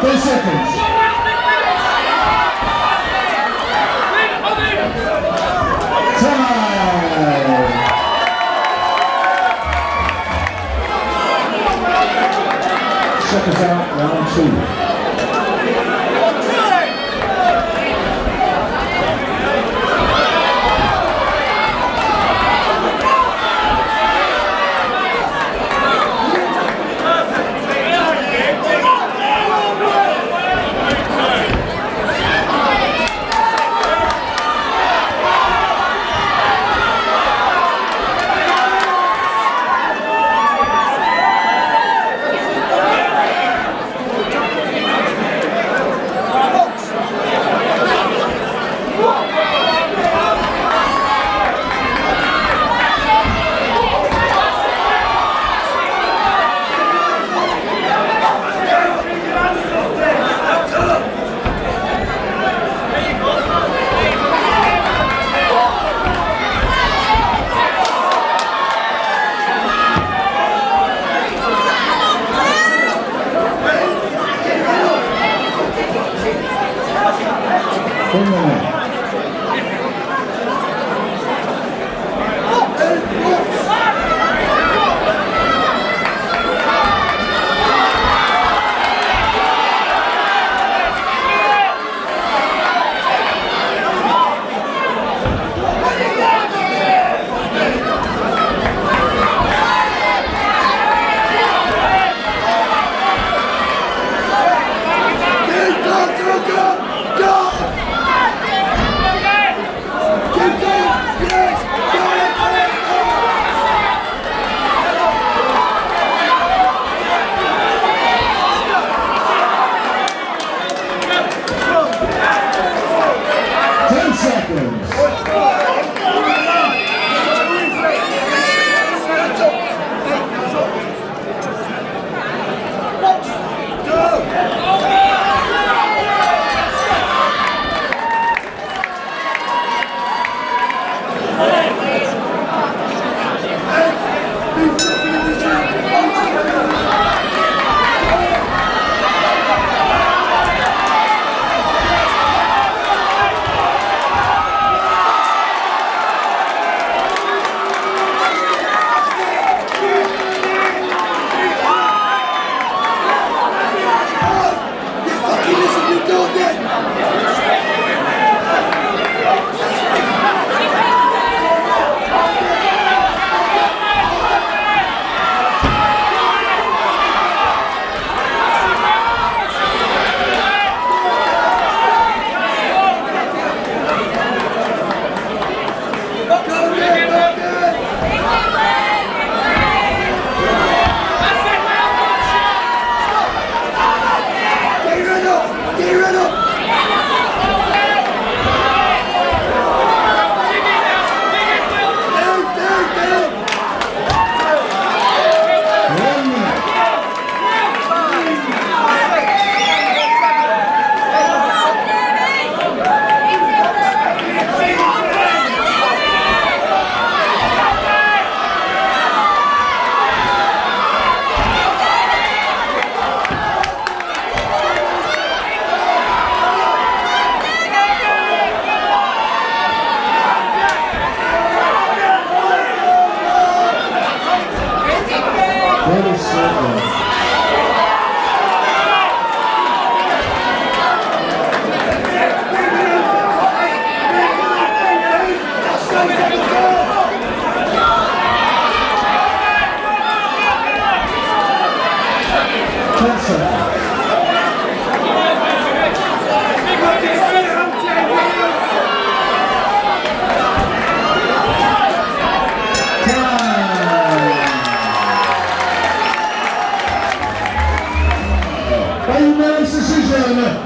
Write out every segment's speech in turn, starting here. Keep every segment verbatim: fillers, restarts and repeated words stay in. thirty seconds. Check us out, round two.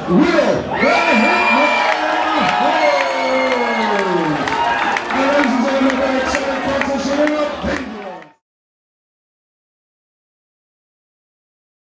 Will